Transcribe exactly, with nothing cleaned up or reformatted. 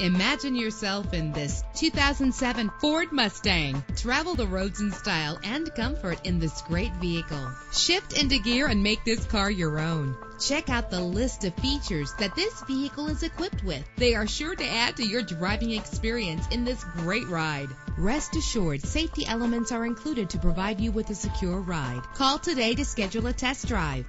Imagine yourself in this two thousand seven Ford Mustang. Travel the roads in style and comfort in this great vehicle. Shift into gear and make this car your own. Check out the list of features that this vehicle is equipped with. They are sure to add to your driving experience in this great ride. Rest assured, safety elements are included to provide you with a secure ride. Call today to schedule a test drive.